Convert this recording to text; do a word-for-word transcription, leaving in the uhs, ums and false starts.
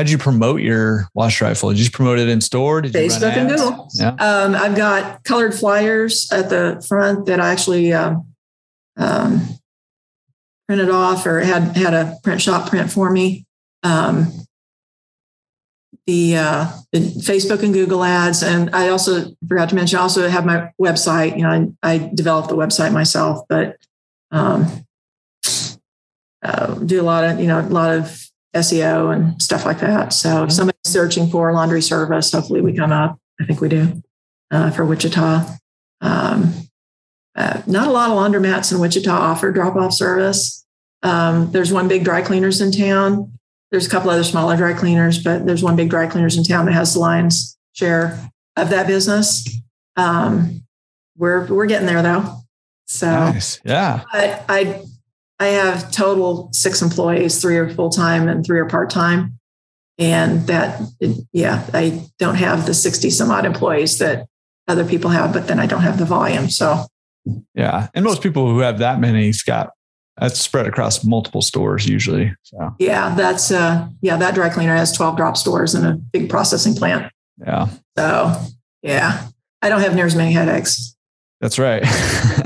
How'd you promote your wash rifle? Did you just promote it in store? Did you Facebook and Google? Yeah. Um, I've got colored flyers at the front that I actually um, um, printed off, or had had a print shop print for me. Um, the, uh, the Facebook and Google ads, and I also forgot to mention, I also have my website. You know, I, I developed the website myself, but um, uh, do a lot of you know a lot of S E O and stuff like that. So if somebody's searching for laundry service, hopefully we come up. I think we do uh, for Wichita. Um, uh, not a lot of laundromats in Wichita offer drop-off service. Um, there's one big dry cleaners in town. There's a couple other smaller dry cleaners, but there's one big dry cleaners in town that has the lion's share of that business. Um, we're we're getting there though. So nice. Yeah. But I. I have total six employees, three are full-time and three are part-time. And that, yeah, I don't have the sixty some odd employees that other people have, but then I don't have the volume. So. Yeah. And most people who have that many, Scott, that's spread across multiple stores usually. So. Yeah. That's uh yeah. That dry cleaner has twelve drop stores and a big processing plant. Yeah. So yeah, I don't have near as many headaches. That's right.